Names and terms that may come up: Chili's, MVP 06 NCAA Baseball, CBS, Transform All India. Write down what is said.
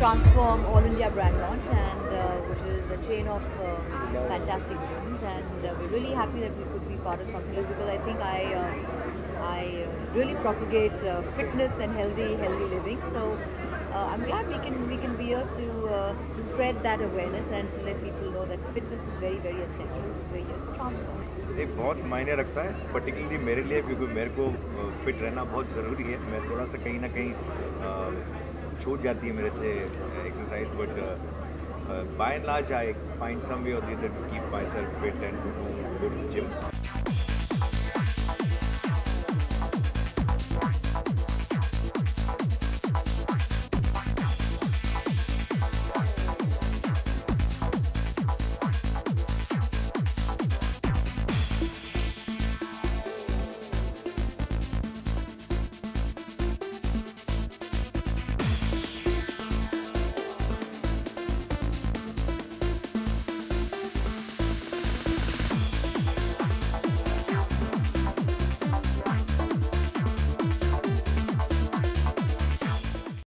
Transform All India brand launch, and which is a chain of fantastic gyms, and we're really happy that we could be part of something like this, because I think I really propagate fitness and healthy living. So I'm glad we can be here to spread that awareness and to let people know that fitness is very, very essential. It's very transform. एक बहुत मायने रखता है, particularly मेरे लिए, क्योंकि मेरे को fit रहना बहुत ज़रूरी है. मैं थोड़ा सा कहीं ना कहीं छूट जाती है मेरे से exercise, but by and large I find some way or the other to keep myself fit and to do good gym.